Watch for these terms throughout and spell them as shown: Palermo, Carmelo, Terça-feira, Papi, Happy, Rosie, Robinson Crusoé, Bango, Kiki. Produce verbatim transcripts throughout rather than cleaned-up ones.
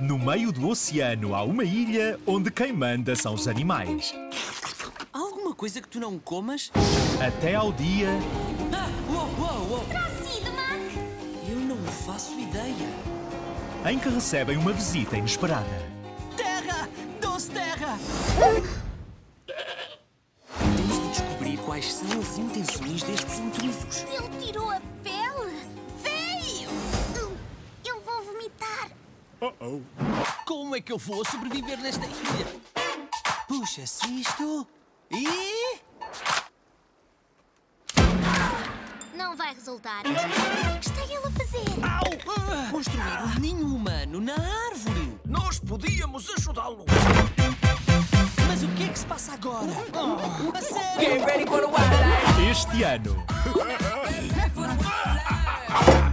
No meio do oceano há uma ilha onde quem manda são os animais. Há alguma coisa que tu não comas? Até ao dia... Ah, uou, uou, uou. Terá sido, Mac? Eu não faço ideia. Em que recebem uma visita inesperada. Terra! Doce Terra! Temos de descobrir quais são as intenções destes intrusos. Ele tirou a pele? Veio! Eu vou vomitar. Uh-oh. Como é que eu vou sobreviver nesta ilha? Puxa-se isto e... Não vai resultar. O que está ele a fazer? Au! Uh, Construir uh, um ninho humano na árvore. Nós podíamos ajudá-lo. Mas o que é que se passa agora? Oh, a sério? Get ready for a wildlife. Este ano...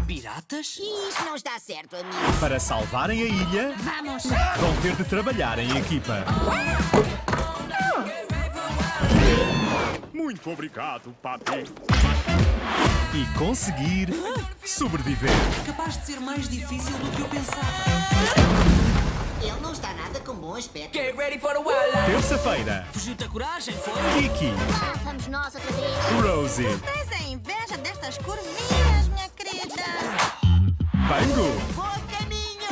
Piratas? Isso não está certo, amigo. Para salvarem a ilha, vamos. Vão ter de trabalhar em equipa. Muito obrigado, Papi. E conseguir sobreviver. Capaz de ser mais difícil do que eu pensava. Ele não está nada com bom aspecto. Get ready for a while. Terça-feira. Fugiu da coragem, foi? Kiki. Lá vamos nós outra vez. Rosie. Tu tens a inveja destas curvinhas, minha querida. Bango. Bom caminho.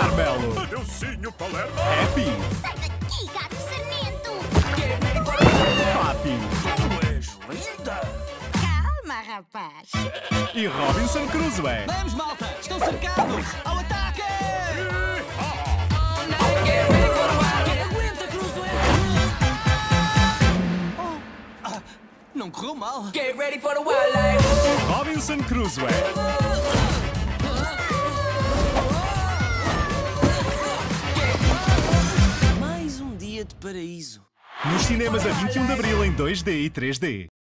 Carmelo. Adeusinho, Palermo. Happy. Sai daqui, gato sarnento. Get ready for a while. Papi. Tu és linda. Rapaz. E Robinson Crusoé. Vamos, malta! Estão cercados! Ao ataque! Aguenta, Crusoé! Oh. Ah, não correu mal. Get ready for the wildlife! Robinson Crusoé. Mais um dia de paraíso. Nos cinemas a vinte e um de abril em dois D e três D.